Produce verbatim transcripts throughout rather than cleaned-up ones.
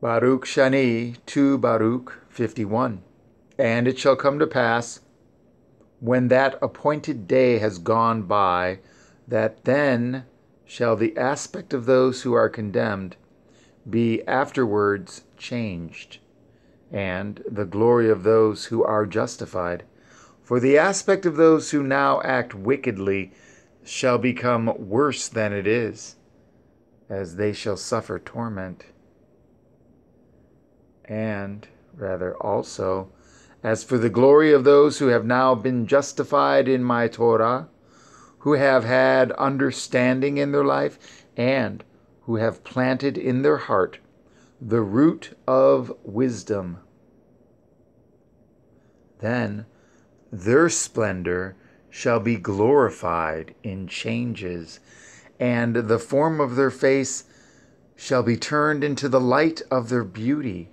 Baruch Shani to Baruch fifty-one. And it shall come to pass, when that appointed day has gone by, that then shall the aspect of those who are condemned be afterwards changed, and the glory of those who are justified. For the aspect of those who now act wickedly shall become worse than it is, as they shall suffer torment. And rather also, as for the glory of those who have now been justified in my Torah, who have had understanding in their life, and who have planted in their heart the root of wisdom, then their splendor shall be glorified in changes, and the form of their face shall be turned into the light of their beauty,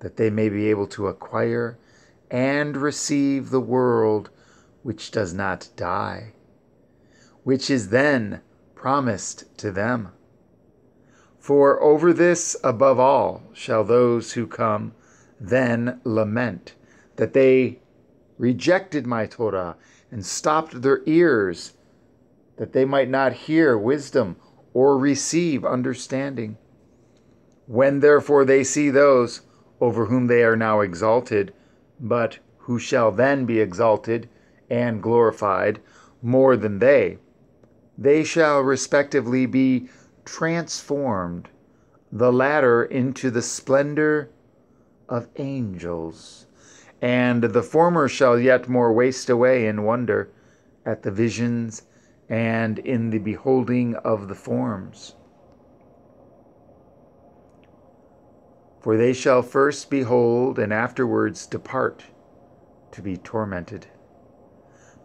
that they may be able to acquire and receive the world which does not die, which is then promised to them. For over this, above all, shall those who come then lament, that they rejected my Torah and stopped their ears, that they might not hear wisdom or receive understanding. When therefore they see those over whom they are now exalted, but who shall then be exalted and glorified more than they, they shall respectively be transformed, the latter into the splendor of angels, and the former shall yet more waste away in wonder at the visions and in the beholding of the forms. For they shall first behold and afterwards depart to be tormented.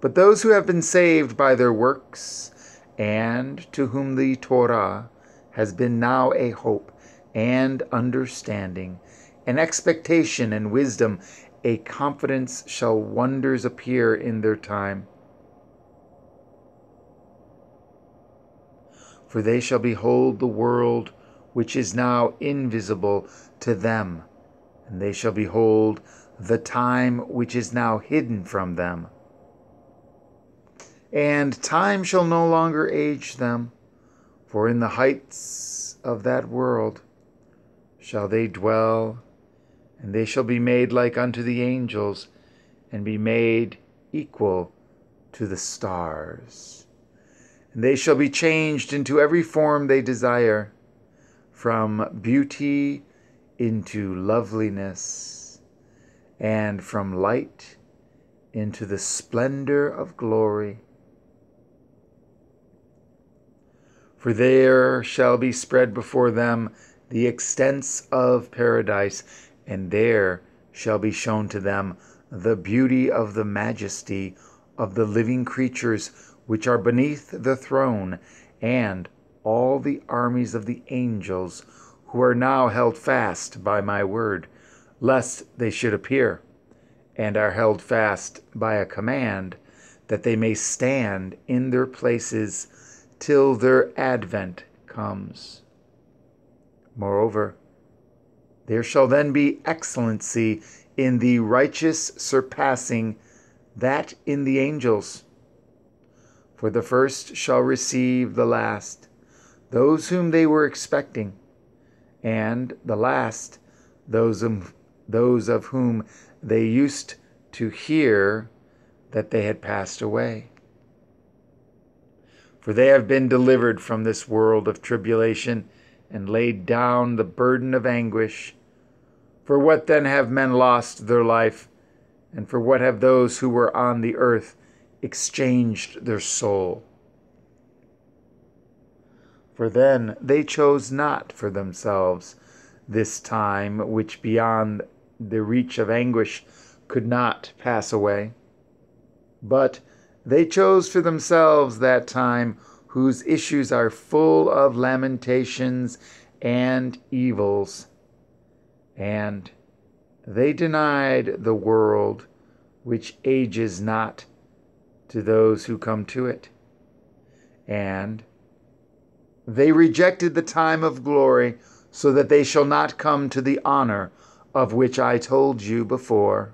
But those who have been saved by their works, and to whom the Torah has been now a hope and understanding, an expectation and wisdom, a confidence, shall wonders appear in their time. For they shall behold the world which is now invisible to them, and they shall behold the time which is now hidden from them. And time shall no longer age them, for in the heights of that world shall they dwell, and they shall be made like unto the angels, and be made equal to the stars. And they shall be changed into every form they desire, from beauty into loveliness, and from light into the splendor of glory. For there shall be spread before them the extents of paradise, and there shall be shown to them the beauty of the majesty of the living creatures which are beneath the throne, and all the armies of the angels who are now held fast by my word, lest they should appear, and are held fast by a command, that they may stand in their places till their advent comes. Moreover, there shall then be excellency in the righteous surpassing that in the angels. For the first shall receive the last, those whom they were expecting, and the last, those of, those of whom they used to hear that they had passed away. For they have been delivered from this world of tribulation, and laid down the burden of anguish. For what then have men lost their life, and for what have those who were on the earth exchanged their soul? For then they chose not for themselves this time which beyond the reach of anguish could not pass away, but they chose for themselves that time whose issues are full of lamentations and evils. And they denied the world which ages not to those who come to it. And they rejected the time of glory so that they shall not come to the honor of which I told you before.